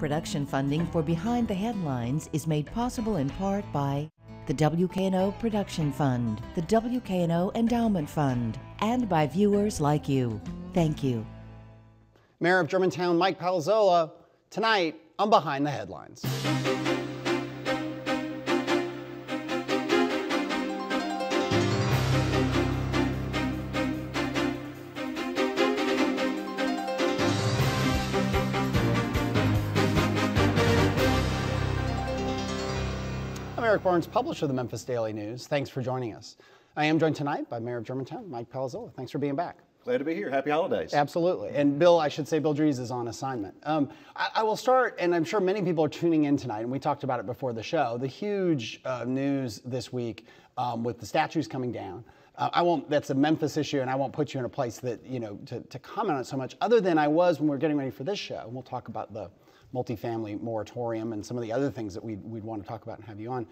Production funding for Behind the Headlines is made possible in part by the WKNO Production Fund, the WKNO Endowment Fund, and by viewers like you. Thank you. Mayor of Germantown, Mike Palazzolo, tonight on Behind the Headlines. I'm Eric Barnes, publisher of the Memphis Daily News. Thanks for joining us. I am joined tonight by Mayor of Germantown, Mike Palazzolo. Thanks for being back. Glad to be here. Happy holidays. Absolutely. And Bill, I should say Bill Dries is on assignment. I will start, and I'm sure many people are tuning in tonight, and we talked about it before the show, the huge news this week with the statues coming down. I won't, that's a Memphis issue, and I won't put you in a place that, you know, to comment on it so much, other than I was when we were getting ready for this show. And we'll talk about the multifamily moratorium and some of the other things that we'd want to talk about and have you on.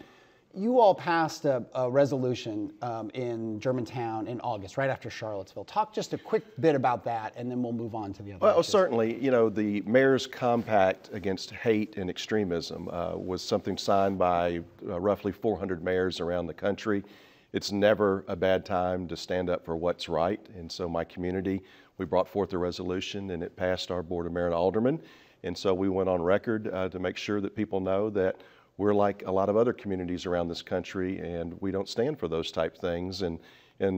You all passed a resolution in Germantown in August, right after Charlottesville. Talk just a quick bit about that, and then we'll move on to the other. Well, certainly, you know, the mayor's compact against hate and extremism was something signed by roughly 400 mayors around the country. It's never a bad time to stand up for what's right. And so my community, we brought forth a resolution, and it passed our board of mayor and aldermen. And so we went on record to make sure that people know that we're like a lot of other communities around this country, and we don't stand for those type things. And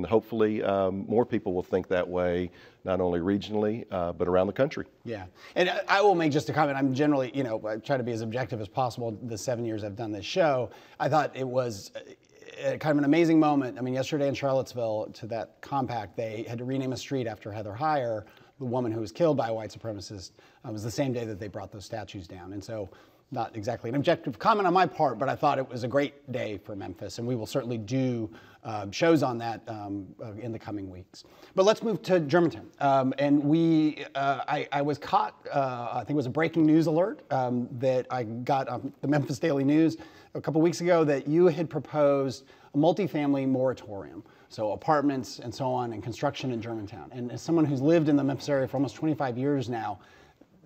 hopefully more people will think that way, not only regionally, but around the country. Yeah, and I will make just a comment. I'm generally, you know, I try to be as objective as possible the 7 years I've done this show. I thought it was kind of an amazing moment. I mean, yesterday in Charlottesville, to that compact, they had to rename a street after Heather Heyer, the woman who was killed by a white supremacist. It was the same day that they brought those statues down. And so, not exactly an objective comment on my part, but I thought it was a great day for Memphis, and we will certainly do shows on that in the coming weeks. But let's move to Germantown. And I was caught, I think it was a breaking news alert that I got on the Memphis Daily News a couple weeks ago, that you had proposed a multifamily moratorium. So apartments and so on, and construction in Germantown. And as someone who's lived in the Memphis area for almost 25 years now,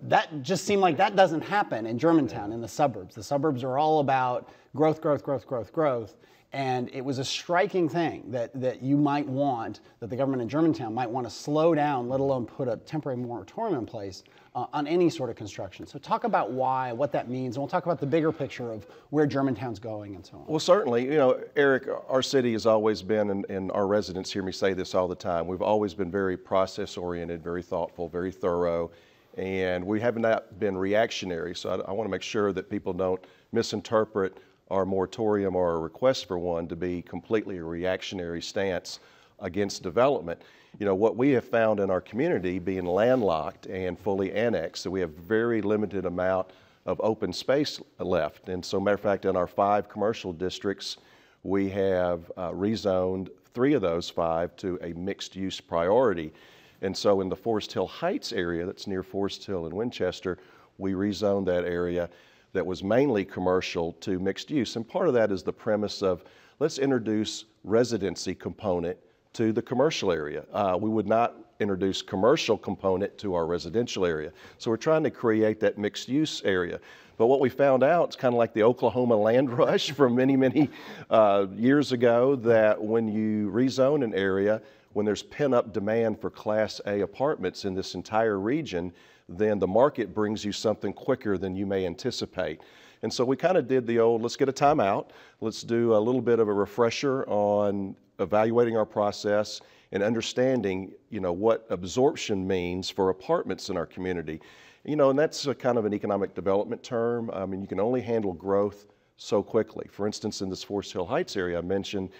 that just seemed like that doesn't happen in Germantown, in the suburbs. The suburbs are all about growth, growth, growth, growth, growth. And it was a striking thing that you might want, that the government in Germantown might want to slow down, let alone put a temporary moratorium in place on any sort of construction. So talk about why, what that means, and we'll talk about the bigger picture of where Germantown's going and so on. Well, certainly, you know, Eric, our city has always been, and our residents hear me say this all the time, we've always been very process-oriented, very thoughtful, very thorough, and we have not been reactionary. So I want to make sure that people don't misinterpret our moratorium or a request for one to be completely a reactionary stance against development. You know, what we have found in our community, being landlocked and fully annexed, so we have very limited amount of open space left. And so, matter of fact, in our 5 commercial districts, we have rezoned 3 of those 5 to a mixed-use priority. And so in the Forest Hill Heights area, that's near Forest Hill in Winchester, we rezoned that area that was mainly commercial to mixed use. And part of that is the premise of, let's introduce residency component to the commercial area. We would not introduce commercial component to our residential area. So we're trying to create that mixed use area. But what we found out, it's kind of like the Oklahoma land rush from many, many years ago, that when you rezone an area, when there's pent-up demand for Class A apartments in this entire region, then the market brings you something quicker than you may anticipate. And so we kind of did the old, let's get a timeout, let's do a little bit of a refresher on evaluating our process and understanding, you know, what absorption means for apartments in our community. You know, and that's a kind of an economic development term. I mean, you can only handle growth so quickly. For instance, in this Forest Hill Heights area I mentioned,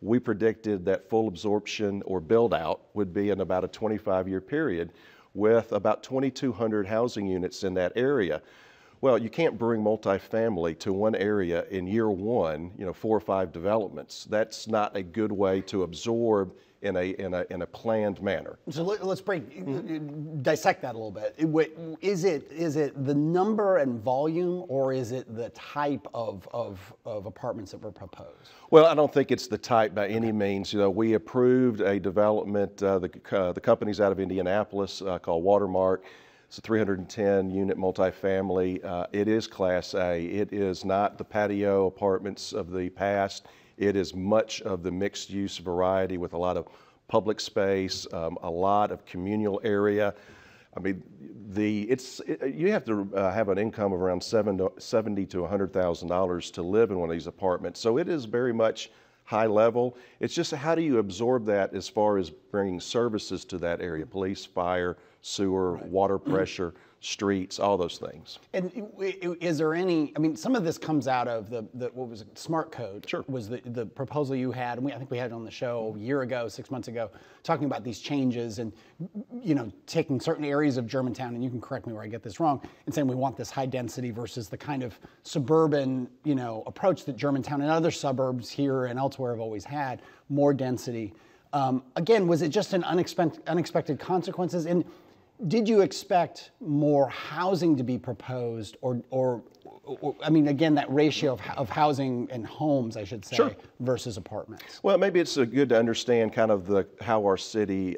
we predicted that full absorption or build out would be in about a 25-year period, with about 2,200 housing units in that area. Well, you can't bring multifamily to one area in year one, you know, 4 or 5 developments. That's not a good way to absorb in a planned manner. So let's dissect that a little bit. Is it the number and volume, or is it the type of apartments that were proposed? Well, I don't think it's the type by any means. You know, we approved a development, the company's out of Indianapolis called Watermark. It's a 310-unit multifamily. It is Class A. It is not the patio apartments of the past. It is much of the mixed-use variety with a lot of public space, a lot of communal area. I mean, you have to have an income of around $70,000 to $100,000 to live in one of these apartments. So it is very much high level. It's just how do you absorb that as far as bringing services to that area? Police, fire, sewer, right. Water pressure, streets, all those things. And is there any, I mean, some of this comes out of the what was it, SMART Code? Sure. Was the proposal you had, and I think we had it on the show a year ago, 6 months ago, talking about these changes and, you know, taking certain areas of Germantown, and you can correct me where I get this wrong, and saying we want this high density versus the kind of suburban, you know, approach that Germantown and other suburbs here and elsewhere have always had, more density. Again, was it just an unexpected consequences? And did you expect more housing to be proposed, or I mean, again, that ratio of housing and homes, I should say, sure, versus apartments? Well, maybe it's good to understand kind of how our city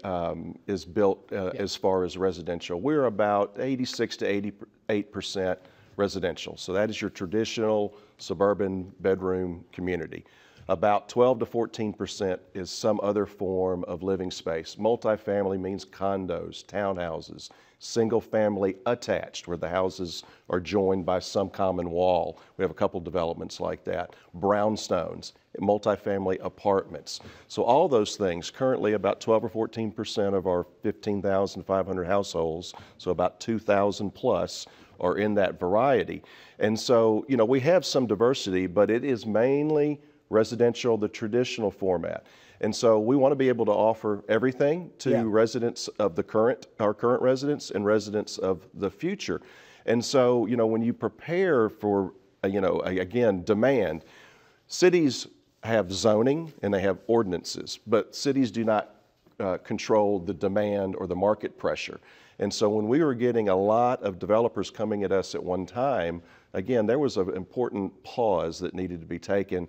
is built as far as residential. We're about 86 to 88% residential, so that is your traditional suburban bedroom community. About 12 to 14% is some other form of living space. Multifamily means condos, townhouses, single family attached, where the houses are joined by some common wall. We have a couple developments like that. Brownstones, multifamily apartments. So all those things, currently about 12 or 14% of our 15,500 households, so about 2,000 plus, are in that variety. And so, you know, we have some diversity, but it is mainly residential, the traditional format. And so we want to be able to offer everything to residents of our current residents and residents of the future. And so, you know, when you prepare for, you know, again, demand, cities have zoning and they have ordinances, but cities do not control the demand or the market pressure. And so when we were getting a lot of developers coming at us at one time, again, there was an important pause that needed to be taken.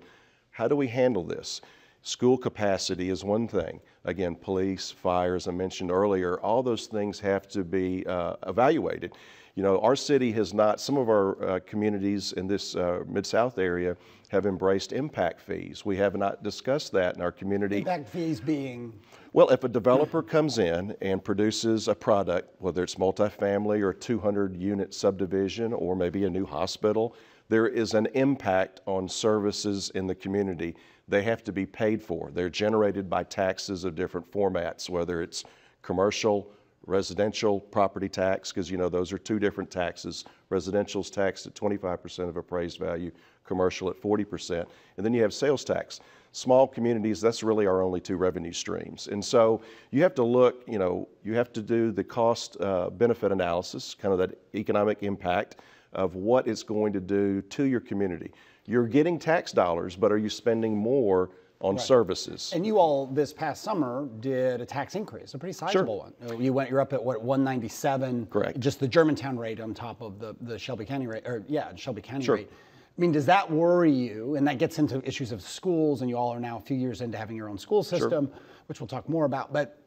How do we handle this? School capacity is one thing. Again, police, fire, as I mentioned earlier, all those things have to be evaluated. You know, our city has not, some of our communities in this Mid-South area have embraced impact fees. We have not discussed that in our community. Impact fees being? Well, if a developer comes in and produces a product, whether it's multifamily or 200-unit subdivision or maybe a new hospital, there is an impact on services in the community. They have to be paid for. They're generated by taxes of different formats, whether it's commercial, residential property tax, because you know those are two different taxes. Residential's taxed at 25% of appraised value, commercial at 40%, and then you have sales tax. Small communities, that's really our only two revenue streams. And so you have to look, you know, you have to do the cost benefit analysis, kind of that economic impact of what it's going to do to your community. You're getting tax dollars, but are you spending more on services? And you all, this past summer, did a tax increase, a pretty sizable one. You're up at what, 197? Correct. Just the Germantown rate on top of the Shelby County rate, or Shelby County rate. I mean, does that worry you? And that gets into issues of schools, and you all are now a few years into having your own school system, which we'll talk more about, but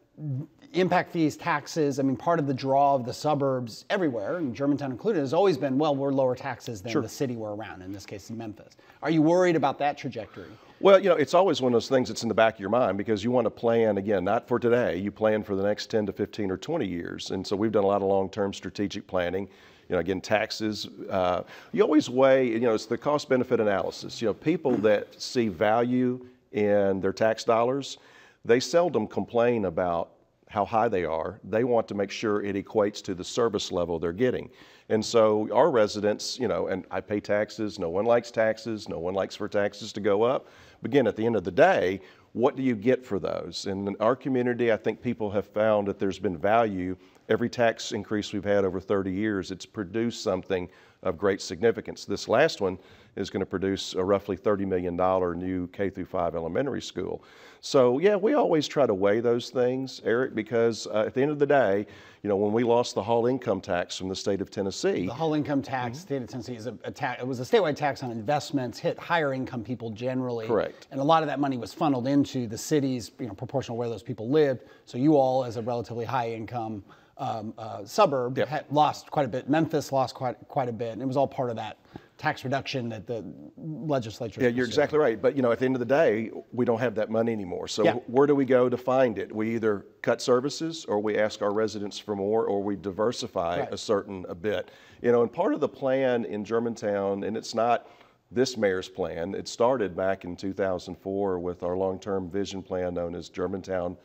impact fees, taxes, I mean, part of the draw of the suburbs everywhere, and Germantown included, has always been, well, we're lower taxes than the city we're around, in this case in Memphis. Are you worried about that trajectory? Well, you know, it's always one of those things that's in the back of your mind, because you want to plan, again, not for today, you plan for the next 10 to 15 or 20 years. And so we've done a lot of long-term strategic planning. You know, again, taxes, you always weigh, you know, it's the cost-benefit analysis. You know, people that see value in their tax dollars, they seldom complain about how high they are. They want to make sure it equates to the service level they're getting. And so our residents, you know, and I pay taxes, no one likes taxes, no one likes for taxes to go up. But again, at the end of the day, what do you get for those? And in our community, I think people have found that there's been value. Every tax increase we've had over 30 years, it's produced something of great significance. This last one is going to produce a roughly $30 million new K-5 elementary school. So yeah, we always try to weigh those things, Eric, because at the end of the day, you know, when we lost the Hall income tax from the state of Tennessee. The Hall income tax, state of Tennessee, is a tax, it was a statewide tax on investments, hit higher income people generally. Correct. And a lot of that money was funneled into the cities, you know, proportional where those people lived. So you all, as a relatively high income suburb, yep, had lost quite a bit. Memphis lost quite a bit, and it was all part of that tax reduction that the legislature. Yeah, you're exactly right. But you know, at the end of the day, we don't have that money anymore. So yeah, where do we go to find it? We either cut services, or we ask our residents for more, or we diversify a bit. You know, and part of the plan in Germantown, and it's not this mayor's plan, it started back in 2004 with our long-term vision plan known as Germantown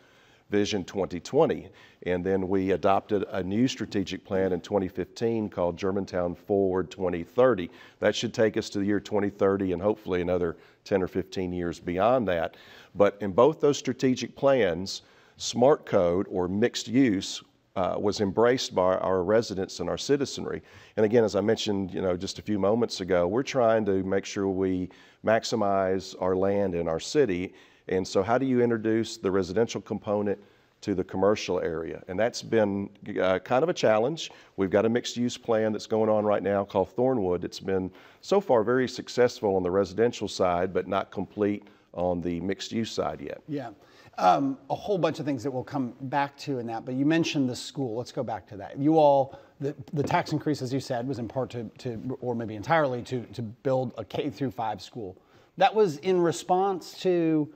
Vision 2020. And then we adopted a new strategic plan in 2015 called Germantown Forward 2030. That should take us to the year 2030 and hopefully another 10 or 15 years beyond that. But in both those strategic plans, SMART Code or mixed use was embraced by our residents and our citizenry. And again, as I mentioned, you know, just a few moments ago, we're trying to make sure we maximize our land in our city. And so how do you introduce the residential component to the commercial area? And that's been kind of a challenge. We've got a mixed use plan that's going on right now called Thornwood. It's been so far very successful on the residential side, but not complete on the mixed use side yet. Yeah, a whole bunch of things that we'll come back to in that, but you mentioned the school. Let's go back to that. You all, the tax increase, as you said, was in part to or maybe entirely to build a K-5 school. That was in response to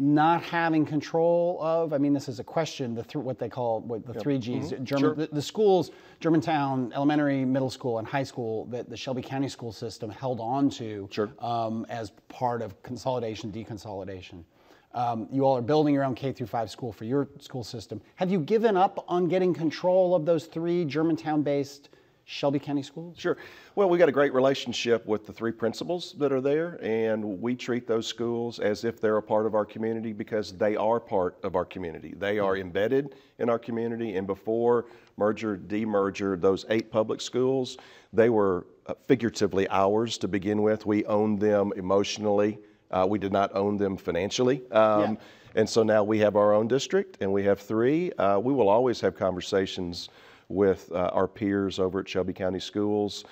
not having control of, I mean, this is a question, what they call the yep, three Gs, the schools, Germantown Elementary, Middle School, and High School, that the Shelby County School System held on to as part of consolidation, deconsolidation. You all are building your own K-5 school for your school system. Have you given up on getting control of those three Germantown-based Shelby County schools? Sure. Well, we got a great relationship with the three principals that are there, and we treat those schools as if they're a part of our community because they are part of our community. They are embedded in our community, and before merger, demerger, those 8 public schools, they were figuratively ours to begin with. We owned them emotionally. We did not own them financially. And so now we have our own district, and we have 3. We will always have conversations with our peers over at Shelby County Schools.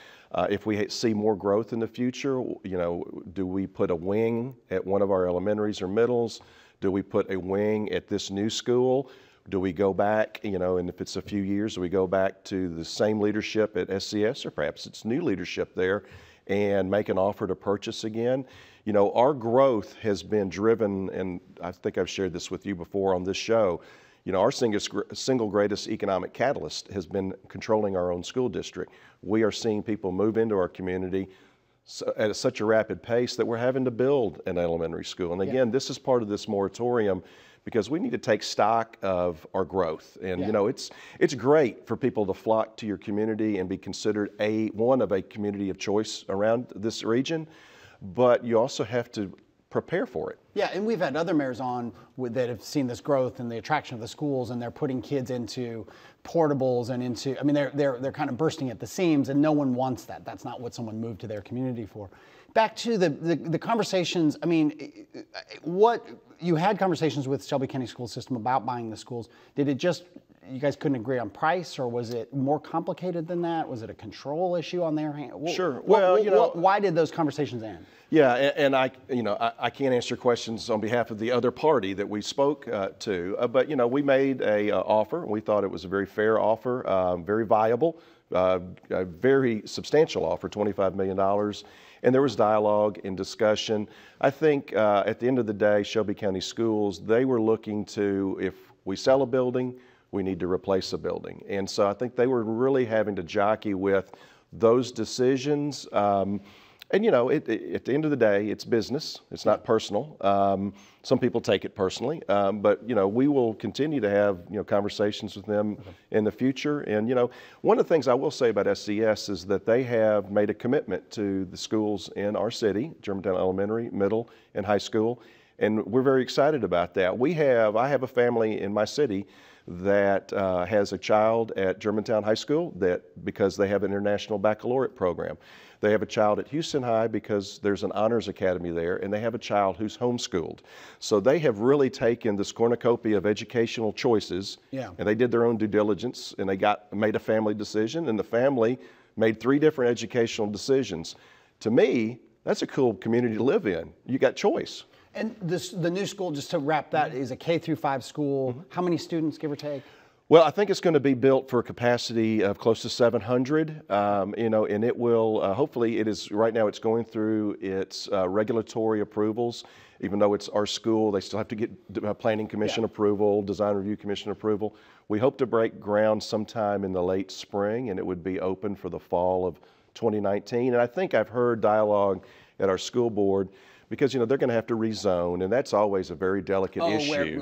If we see more growth in the future, you know, do we put a wing at one of our elementaries or middles? Do we put a wing at this new school? Do we go back, you know, and if it's a few years, do we go back to the same leadership at SCS, or perhaps it's new leadership there, and make an offer to purchase again? You know, our growth has been driven, and I think I've shared this with you before on this show, you know, our single greatest economic catalyst has been controlling our own school district. We are seeing people move into our community at such a rapid pace that we're having to build an elementary school. And again, this is part of this moratorium because we need to take stock of our growth. And you know, it's great for people to flock to your community and be considered one of a community of choice around this region, but you also have to prepare for it. Yeah, and we've had other mayors on that have seen this growth and the attraction of the schools, and they're putting kids into portables and into, I mean, they're kind of bursting at the seams, and no one wants that. That's not what someone moved to their community for. Back to the conversations, I mean, you had conversations with Shelby County School System about buying the schools. Did it just, you guys couldn't agree on price, or was it more complicated than that? Was it a control issue on their hand? Sure. Well, you know, why did those conversations end? Yeah, and I can't answer questions on behalf of the other party that we spoke to, but you know, we made a offer. We thought it was a very fair offer, very viable, a very substantial offer, $25 million. And there was dialogue and discussion. I think at the end of the day, Shelby County Schools, they were looking to, if we sell a building, we need to replace a building. And so I think they were really having to jockey with those decisions. And you know, at the end of the day, it's business, it's not personal. Some people take it personally, but you know, we will continue to have, you know, conversations with them in the future. And you know, one of the things I will say about SCS is that they have made a commitment to the schools in our city, Germantown Elementary, Middle, and High School. And we're very excited about that. I have a family in my city that has a child at Germantown High School that because they have an international baccalaureate program. They have a child at Houston High because there's an honors academy there, and they have a child who's homeschooled. So they have really taken this cornucopia of educational choices, and they did their own due diligence, and they made a family decision, and the family made 3 different educational decisions. To me, that's a cool community to live in. You got choice. And this, the new school, just to wrap that, is a K-5 school. Mm-hmm. How many students, give or take? Well, I think it's going to be built for a capacity of close to 700, you know, and it will, hopefully it is, right now it's going through its regulatory approvals. Even though it's our school, they still have to get planning commission approval, design review commission approval. We hope to break ground sometime in the late spring, and it would be open for the fall of 2019. And I think I've heard dialogue at our school board, because, you know, they're going to have to rezone, and that's always a very delicate issue.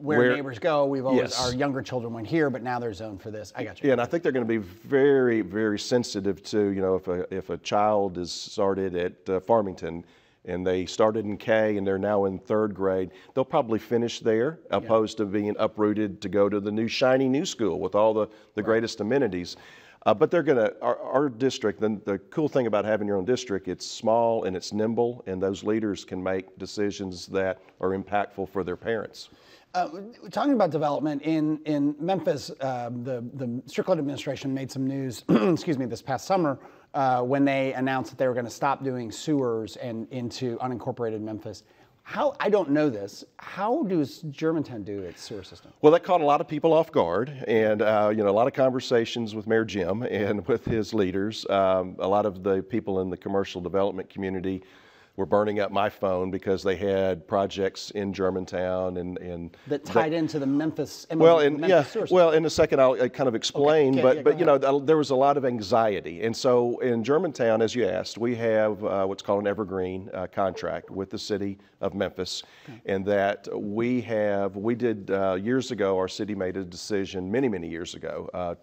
Where neighbors go, we've always, our younger children went here, but now they're zoned for this. I got you. Yeah, and I think they're going to be very, very sensitive to, you know, if a child is started at Farmington, and they started in K, and they're now in 3rd grade, they'll probably finish there, opposed to being uprooted to go to the new shiny new school with all the greatest amenities. But they're going to, our district, the cool thing about having your own district, it's small and it's nimble, and those leaders can make decisions that are impactful for their parents. Talking about development, in Memphis, the Strickland administration made some news, excuse me, this past summer when they announced that they were going to stop doing sewers and into unincorporated Memphis. How, I don't know this, how does Germantown do its sewer system? Well, that caught a lot of people off guard, and you know, a lot of conversations with Mayor Jim and with his leaders. A lot of the people in the commercial development community were burning up my phone because they had projects in Germantown and that tied into the Memphis. Well, and well, in a second I'll kind of explain, but you know, there was a lot of anxiety, and so in Germantown, as you asked, we have what's called an evergreen contract with the city of Memphis, and that we have years ago. Our city made a decision many years ago.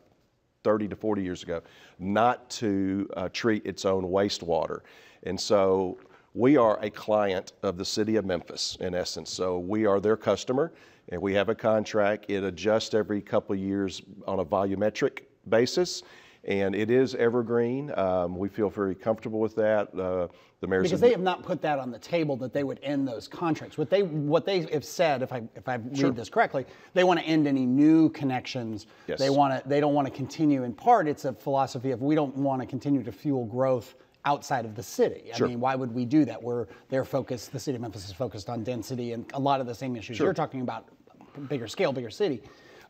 30 to 40 years ago, not to treat its own wastewater, and so we are a client of the city of Memphis, in essence. So we are their customer, and we have a contract. It adjusts every couple years on a volumetric basis, and it is evergreen. We feel very comfortable with that. The mayor's, because they have not put that on the table that they would end those contracts. What they have said, if I read this correctly, they want to end any new connections. Yes. They don't want to continue. In part, it's a philosophy of we don't want to continue to fuel growth outside of the city. I mean, why would we do that? They're focused, the city of Memphis is focused on density and a lot of the same issues you're talking about, bigger scale, bigger city.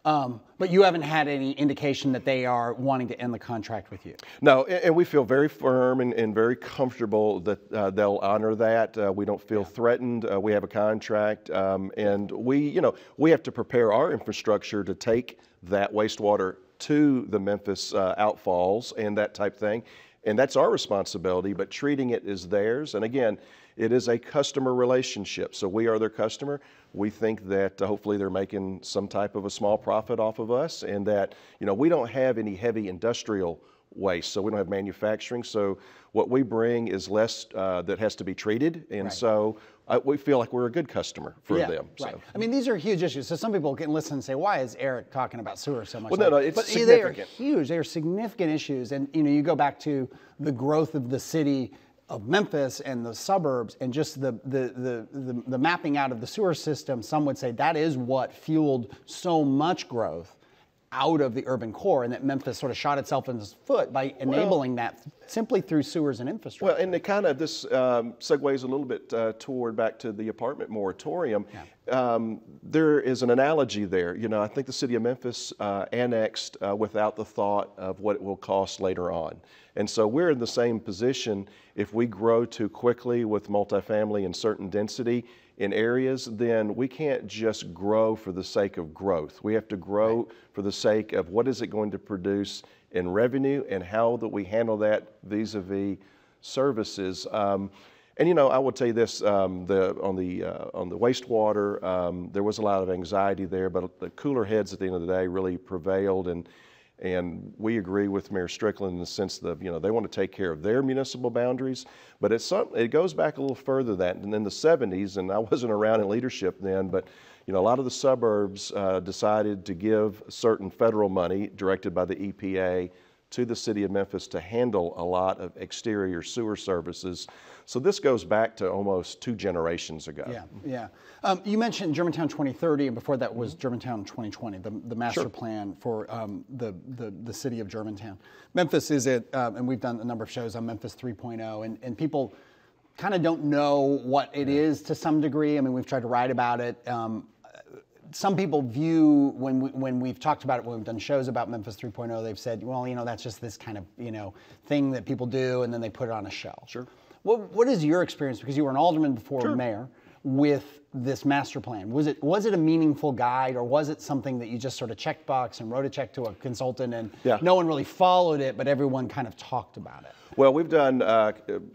But you haven't had any indication that they are wanting to end the contract with you. No, and we feel very firm and very comfortable that they'll honor that. We don't feel threatened. We have a contract, and we have to prepare our infrastructure to take that wastewater to the Memphis outfalls and that type thing. And that's our responsibility, but treating it is theirs. And again, it is a customer relationship. So we are their customer. We think that hopefully they're making some type of a small profit off of us, and that, you know, we don't have any heavy industrial waste, so we don't have manufacturing. So what we bring is less that has to be treated, and so we feel like we're a good customer for them. So. I mean, these are huge issues. So some people can listen and say, "Why is Eric talking about sewer so much?" Well, no, it's significant. They are huge. They are significant issues, and you know, you go back to the growth of the city of Memphis and the suburbs, and just the mapping out of the sewer system. Some would say that is what fueled so much growth out of the urban core, and that Memphis sort of shot itself in its foot by enabling that simply through sewers and infrastructure. Well, and it kind of, this segues a little bit toward back to the apartment moratorium. There is an analogy there. You know, I think the city of Memphis annexed without the thought of what it will cost later on. And so we're in the same position. If we grow too quickly with multifamily and certain density in areas, then we can't just grow for the sake of growth. We have to grow for the sake of what is it going to produce in revenue and how that we handle that vis-a-vis services. And you know, I will tell you this: on the wastewater, there was a lot of anxiety there, but the cooler heads at the end of the day really prevailed, and And we agree with Mayor Strickland in the sense that, you know, they want to take care of their municipal boundaries. But it's something, it goes back a little further than that. And in the 70s, and I wasn't around in leadership then, but, you know, a lot of the suburbs decided to give certain federal money directed by the EPA to the city of Memphis to handle a lot of exterior sewer services. So this goes back to almost 2 generations ago. Yeah, yeah. You mentioned Germantown 2030, and before that was Germantown 2020, the master plan for the city of Germantown. Memphis is and we've done a number of shows on Memphis 3.0, and people kind of don't know what it is to some degree. I mean, we've tried to write about it. Some people view, when we've talked about it, when we've done shows about Memphis 3.0, they've said, well, you know, that's just this kind of, you know, thing that people do, and then they put it on a shelf. Sure. What is your experience, because you were an alderman before mayor, with this master plan? Was it a meaningful guide, or was it something that you just sort of checked box and wrote a check to a consultant and no one really followed it, but everyone kind of talked about it? Well, we've done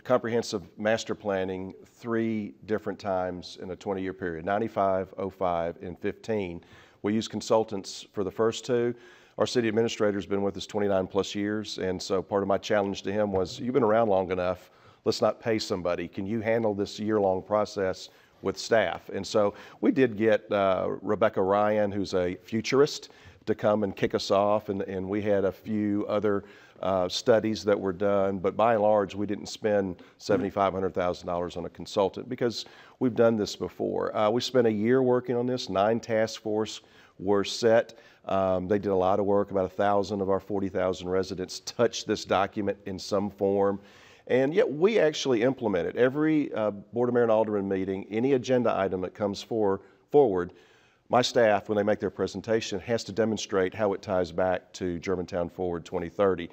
comprehensive master planning 3 different times in a 20-year period, 95, 05, and 15. We use consultants for the first 2. Our city administrator's been with us 29 plus years, and so part of my challenge to him was, you've been around long enough, let's not pay somebody. Can you handle this year-long process with staff? And so we did get Rebecca Ryan, who's a futurist, to come and kick us off, and we had a few other studies that were done, but by and large, we didn't spend $7,500,000 on a consultant because we've done this before. We spent a year working on this. 9 task force were set. They did a lot of work. About 1,000 of our 40,000 residents touched this document in some form. And yet we actually implement it. Every Board of Mayor and Alderman meeting, any agenda item that comes forward, my staff, when they make their presentation, has to demonstrate how it ties back to Germantown Forward 2030.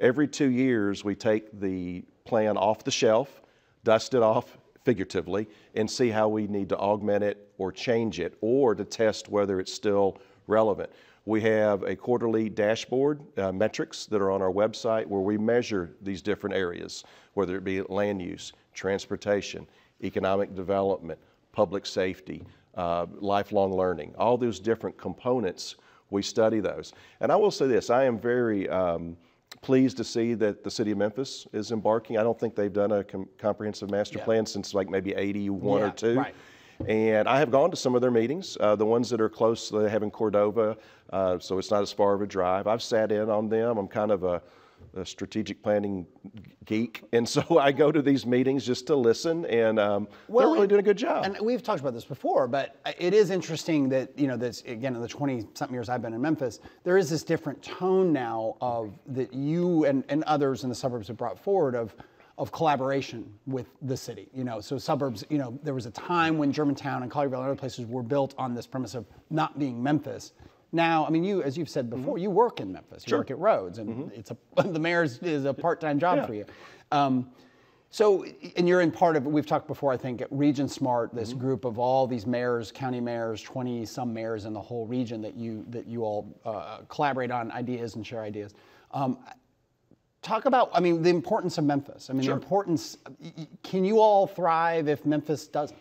Every 2 years, we take the plan off the shelf, dust it off figuratively, and see how we need to augment it or change it, or to test whether it's still relevant. We have a quarterly dashboard metrics that are on our website where we measure these different areas, whether it be land use, transportation, economic development, public safety, lifelong learning, all those different components. We study those. And I will say this, I am very pleased to see that the city of Memphis is embarking. I don't think they've done a comprehensive master plan since like maybe 81 or 2. Right. And I have gone to some of their meetings, the ones that are close, they have in Cordova, so it's not as far of a drive. I've sat in on them. I'm kind of a strategic planning geek, and so I go to these meetings just to listen, and they're really doing a good job. And we've talked about this before, but it is interesting that, you know, this, again, in the 20-something years I've been in Memphis, there is this different tone now of that you and others in the suburbs have brought forward of collaboration with the city, you know, so suburbs, you know, there was a time when Germantown and Collierville and other places were built on this premise of not being Memphis. Now, I mean, you, as you've said before, you work in Memphis, you work at Rhodes, and it's the mayor's is a part-time job for you. So, and you're in part of, we've talked before, I think, at Region Smart, this group of all these mayors, county mayors, 20-some mayors in the whole region that you all collaborate on ideas and share ideas. Talk about, I mean, the importance of Memphis. I mean, the importance, can you all thrive if Memphis doesn't?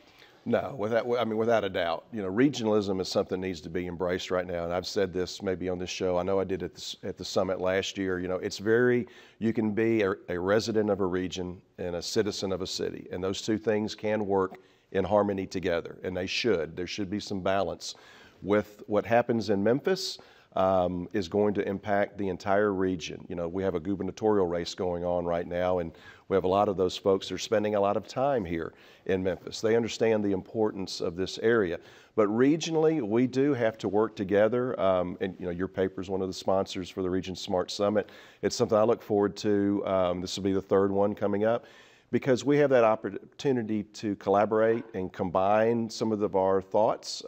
No, without a doubt. You know, regionalism is something that needs to be embraced right now, and I've said this maybe on this show. I know I did at the summit last year. You know, it's very, you can be a resident of a region and a citizen of a city, and those two things can work in harmony together, and they should. There should be some balance. With what happens in Memphis, is going to impact the entire region. You know, we have a gubernatorial race going on right now, and we have a lot of those folks that are spending a lot of time here in Memphis. They understand the importance of this area. But regionally, we do have to work together. And you know, your paper is one of the sponsors for the Region Smart Summit. It's something I look forward to. This will be the 3rd one coming up, because we have that opportunity to collaborate and combine some of our thoughts.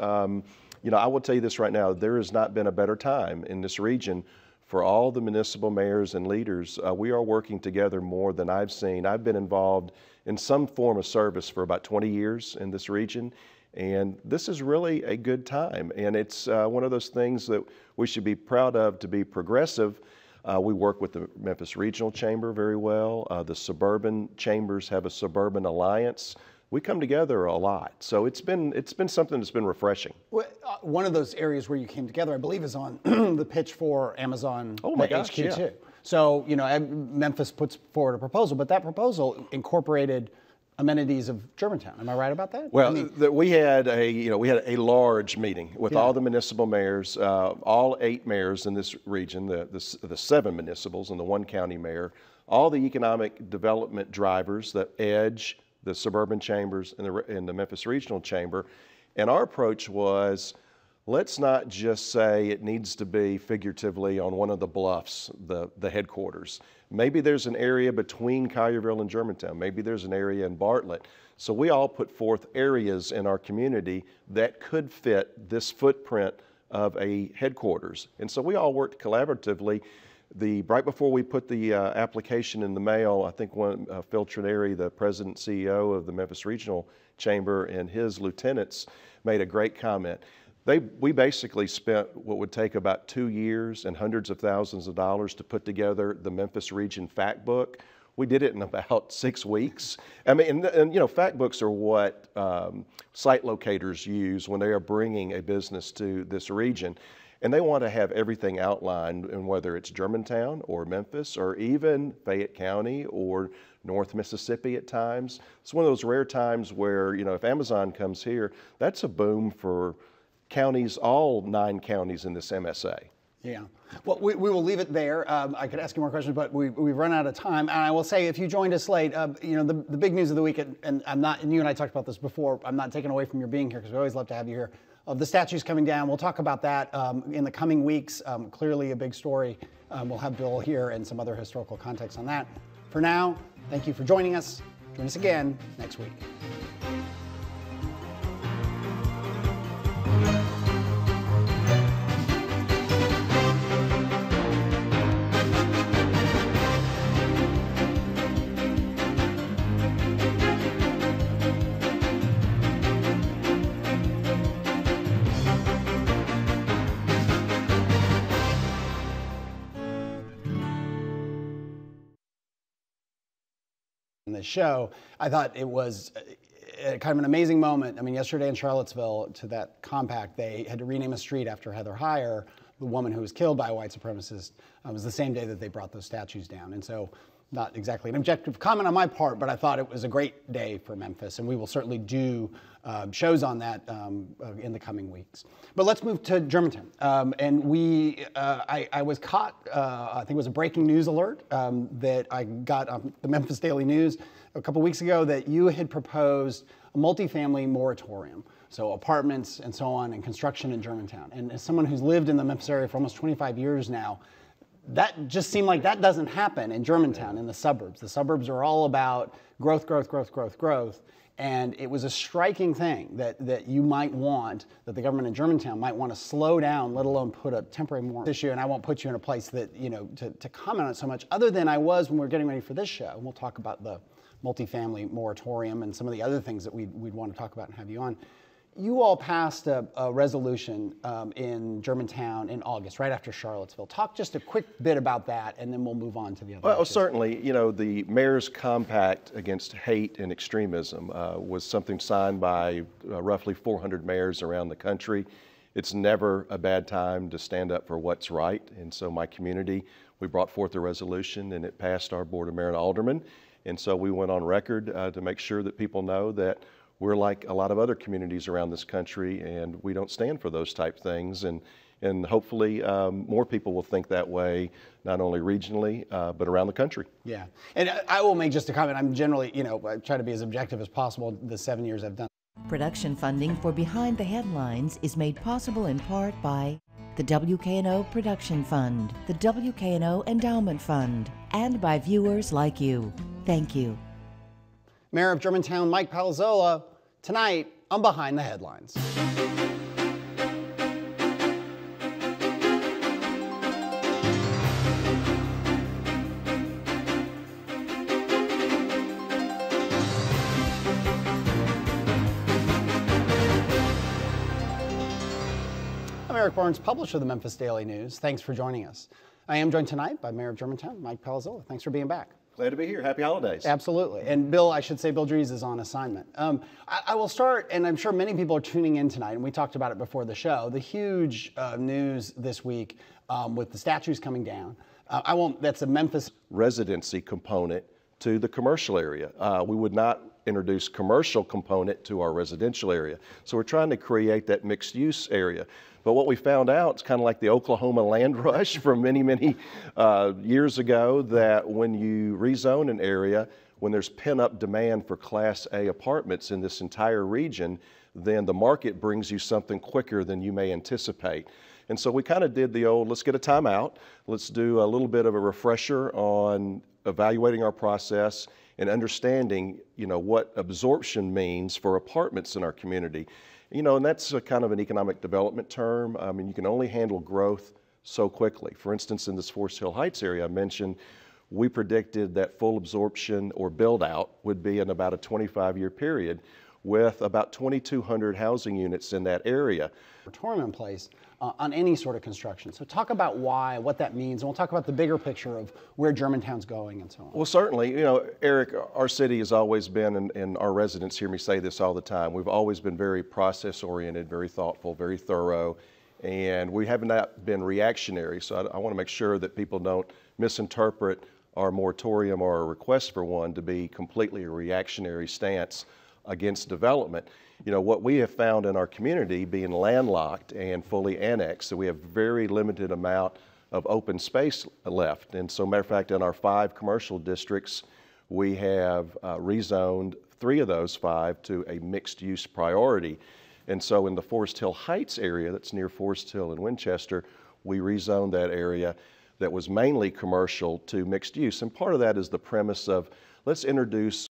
You know, I will tell you this right now, there has not been a better time in this region for all the municipal mayors and leaders. We are working together more than I've seen. I've been involved in some form of service for about 20 years in this region, and this is really a good time. And it's one of those things that we should be proud of, to be progressive. We work with the Memphis Regional Chamber very well. The suburban chambers have a suburban alliance we come together a lot. So it's been something that's been refreshing. One of those areas where you came together, I believe, is on the pitch for Amazon HQ2. Yeah. So, you know, Memphis puts forward a proposal, but that proposal incorporated amenities of Germantown. Am I right about that? Well, I mean, we had a large meeting with all the municipal mayors, all 8 mayors in this region, the 7 municipals and the 1 county mayor, all the economic development drivers, the EDGE, the suburban chambers, and the Memphis Regional Chamber. And our approach was, let's not just say it needs to be figuratively on one of the bluffs, the headquarters. Maybe there's an area between Collierville and Germantown. Maybe there's an area in Bartlett. So we all put forth areas in our community that could fit this footprint of a headquarters. And so we all worked collaboratively. Right before we put the application in the mail, I think Phil Trenary, the president and CEO of the Memphis Regional Chamber, and his lieutenants made a great comment. We basically spent what would take about 2 years and hundreds of thousands of dollars to put together the Memphis Region fact book. We did it in about 6 weeks. I mean, and you know, fact books are what site locators use when they are bringing a business to this region. And they want to have everything outlined, and whether it's Germantown or Memphis or even Fayette County or North Mississippi at times. It's one of those rare times where, you know, if Amazon comes here, that's a boom for counties, all 9 counties in this MSA. Yeah. Well, we will leave it there. I could ask you more questions, but we've run out of time. And I will say, if you joined us late, you know, the big news of the week, and you and I talked about this before, I'm not taking away from your being here because we always love to have you here, of the statues coming down. We'll talk about that in the coming weeks. Clearly a big story. We'll have Bill here and some other historical context on that. For now, thank you for joining us. Join us again next week. Show. I thought it was kind of an amazing moment. I mean, yesterday in Charlottesville, to that compact, they had to rename a street after Heather Heyer, the woman who was killed by a white supremacist. It was the same day that they brought those statues down. And so, not exactly an objective comment on my part, but I thought it was a great day for Memphis, and we will certainly do shows on that in the coming weeks. But let's move to Germantown. And I was caught, I think it was a breaking news alert that I got on the Memphis Daily News a couple weeks ago, that you had proposed a multifamily moratorium, so apartments and so on, and construction in Germantown. And as someone who's lived in the Memphis area for almost 25 years now, that just seemed like that doesn't happen in Germantown, in the suburbs. The suburbs are all about growth, growth, growth, growth, growth. And it was a striking thing that you might want, that the government in Germantown might want to slow down, let alone put a temporary moratorium issue. And I won't put you in a place that, you know, to comment on it so much, other than I was when we were getting ready for this show. And we'll talk about the multifamily moratorium and some of the other things that we'd want to talk about and have you on. You all passed a resolution in Germantown in August, right after Charlottesville. Talk just a quick bit about that, and then we'll move on to the other. Well, certainly, you know, the mayor's compact against hate and extremism was something signed by roughly 400 mayors around the country. It's never a bad time to stand up for what's right. And so my community, we brought forth a resolution, and it passed our board of mayor and aldermen. And so we went on record to make sure that people know that we're like a lot of other communities around this country, and we don't stand for those type things. And hopefully more people will think that way, not only regionally, but around the country. Yeah, and I will make just a comment. I'm generally, you know, I try to be as objective as possible the 7 years I've done. Production funding for Behind the Headlines is made possible in part by the WKNO Production Fund, the WKNO Endowment Fund, and by viewers like you. Thank you. Mayor of Germantown, Mike Palazzolo, tonight on Behind the Headlines. I'm Eric Barnes, publisher of the Memphis Daily News. Thanks for joining us. I am joined tonight by Mayor of Germantown, Mike Palazzolo. Thanks for being back. Glad to be here. Happy holidays. Absolutely. And Bill, I should say Bill Dries is on assignment. I will start, and I'm sure many people are tuning in tonight, and we talked about it before the show, the huge news this week with the statues coming down. That's a Memphis residency component to the commercial area. We would not introduce commercial component to our residential area. So we're trying to create that mixed use area. But what we found out, it's kind of like the Oklahoma land rush from many, many years ago, that when you rezone an area, when there's pent-up demand for Class A apartments in this entire region, then the market brings you something quicker than you may anticipate. And so we kind of did the old, let's get a timeout, let's do a little bit of a refresher on evaluating our process and understanding, you know, what absorption means for apartments in our community. You know, and that's a kind of an economic development term. I mean, you can only handle growth so quickly. For instance, in this Forest Hill Heights area I mentioned, we predicted that full absorption or build out would be in about a 25-year period with about 2,200 housing units in that area. Moratorium in place on any sort of construction. So talk about why, what that means, and we'll talk about the bigger picture of where Germantown's going and so on. Well, certainly, you know, Eric, our city has always been, and our residents hear me say this all the time, we've always been very process-oriented, very thoughtful, very thorough, and we have not been reactionary. So I want to make sure that people don't misinterpret our moratorium or our request for one to be completely a reactionary stance against development. You know, what we have found in our community, being landlocked and fully annexed, so we have very limited amount of open space left. And so, matter of fact, in our 5 commercial districts, we have rezoned 3 of those 5 to a mixed use priority. And so in the Forest Hill Heights area, that's near Forest Hill and Winchester, we rezoned that area that was mainly commercial to mixed use. And part of that is the premise of, let's introduce